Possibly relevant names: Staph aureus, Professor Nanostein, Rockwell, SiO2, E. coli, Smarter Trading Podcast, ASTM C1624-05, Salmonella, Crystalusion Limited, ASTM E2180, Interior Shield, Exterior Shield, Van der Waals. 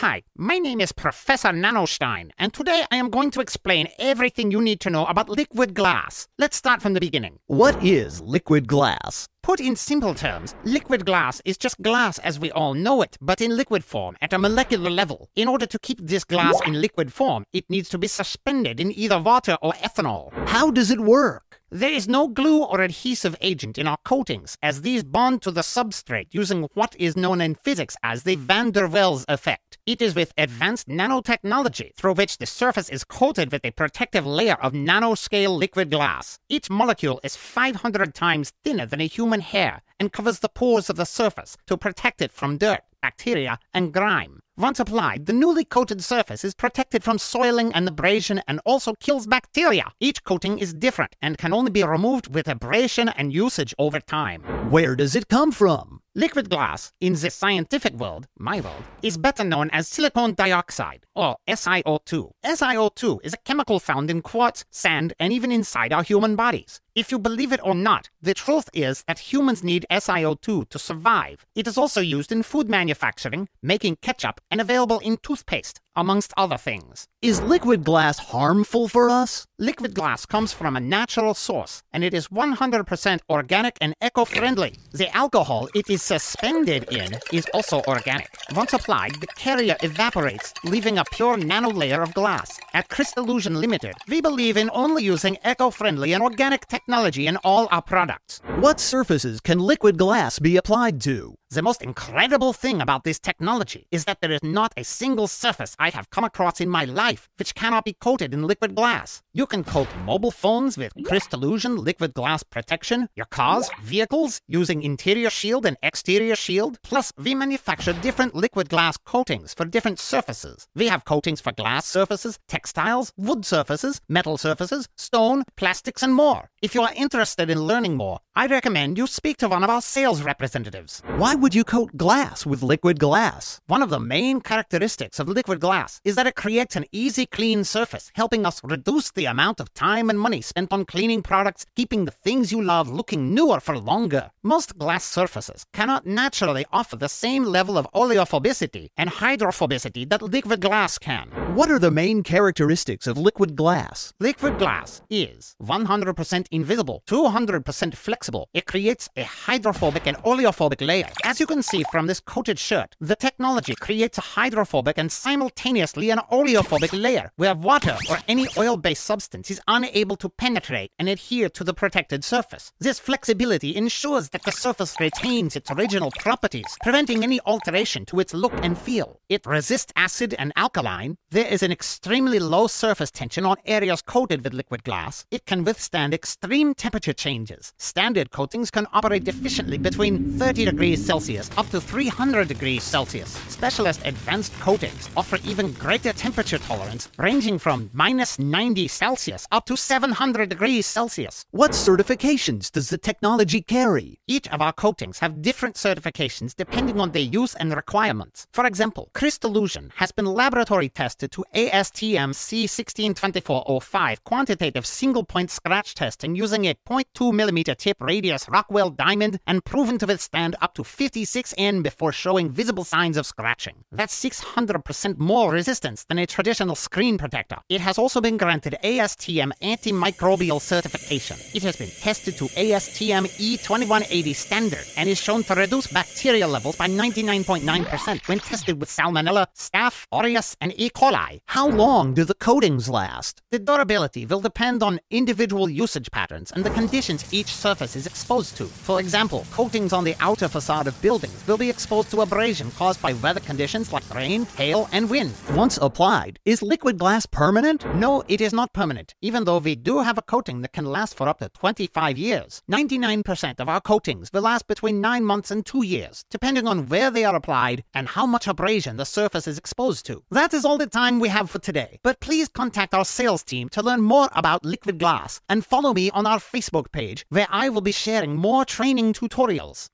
Hi, my name is Professor Nanostein, and today I am going to explain everything you need to know about liquid glass. Let's start from the beginning. What is liquid glass? Put in simple terms, liquid glass is just glass as we all know it, but in liquid form at a molecular level. In order to keep this glass in liquid form, it needs to be suspended in either water or ethanol. How does it work? There is no glue or adhesive agent in our coatings, as these bond to the substrate using what is known in physics as the Van der Waals effect. It is with advanced nanotechnology through which the surface is coated with a protective layer of nanoscale liquid glass. Each molecule is 500 times thinner than a human hair and covers the pores of the surface to protect it from dirt, bacteria, and grime. Once applied, the newly coated surface is protected from soiling and abrasion and also kills bacteria. Each coating is different and can only be removed with abrasion and usage over time. Where does it come from? Liquid glass, in the scientific world, my world, is better known as silicon dioxide, or SiO2. SiO2 is a chemical found in quartz, sand, and even inside our human bodies. If you believe it or not, the truth is that humans need SiO2 to survive. It is also used in food manufacturing, making ketchup, and available in toothpaste, amongst other things. Is liquid glass harmful for us? Liquid glass comes from a natural source, and it is 100% organic and eco-friendly. The alcohol it is suspended in is also organic. Once applied, the carrier evaporates, leaving a pure nanolayer of glass. At Crystalusion Limited, we believe in only using eco-friendly and organic technology in all our products. What surfaces can liquid glass be applied to? The most incredible thing about this technology is that there is not a single surface I have come across in my life which cannot be coated in liquid glass. You can coat mobile phones with Crystalusion liquid glass protection, your cars, vehicles, using Interior Shield and Exterior Shield. Plus, we manufacture different liquid glass coatings for different surfaces. We have coatings for glass surfaces, textiles, wood surfaces, metal surfaces, stone, plastics, and more. If you are interested in learning more, I recommend you speak to one of our sales representatives. Why would you coat glass with liquid glass? One of the main characteristics of liquid glass is that it creates an easy, clean surface, helping us reduce the amount of time and money spent on cleaning products, keeping the things you love looking newer for longer. Most glass surfaces cannot naturally offer the same level of oleophobicity and hydrophobicity that liquid glass can. What are the main characteristics of liquid glass? Liquid glass is 100% invisible, 200% flexible. It creates a hydrophobic and oleophobic layer. As you can see from this coated shirt, the technology creates a hydrophobic and simultaneously an oleophobic layer where water or any oil-based substance is unable to penetrate and adhere to the protected surface. This flexibility ensures that the surface retains its original properties, preventing any alteration to its look and feel. It resists acid and alkaline. There is an extremely low surface tension on areas coated with liquid glass. It can withstand extreme temperature changes. Standard coatings can operate efficiently between 30 degrees Celsius up to 300 degrees Celsius. Specialist advanced coatings offer even greater temperature tolerance, ranging from -90°C up to 700 degrees Celsius. What certifications does the technology carry? Each of our coatings have different certifications depending on their use and requirements. For example, Crystalusion has been laboratory tested to ASTM C1624-05 quantitative single-point scratch testing using a 0.2mm tip radius Rockwell diamond and proven to withstand up to 56N before showing visible signs of scratching. That's 600% more resistance than a traditional screen protector. It has also been granted ASTM antimicrobial certification. It has been tested to ASTM E2180 standard and is shown to reduce bacteria levels by 99.9% when tested with Salmonella, Staph aureus, and E. coli. How long do the coatings last? The durability will depend on individual usage patterns and the conditions each surface is exposed to. For example, coatings on the outer facade of buildings will be exposed to abrasion caused by weather conditions like rain, hail, and wind. Once applied, is liquid glass permanent? No, it is not permanent, even though we do have a coating that can last for up to 25 years. 99% of our coatings will last between 9 months and 2 years, depending on where they are applied and how much abrasion the surface is exposed to. That is all the time we have for today, but please contact our sales team to learn more about liquid glass and follow me on our Facebook page, where I will be sharing more training tutorials.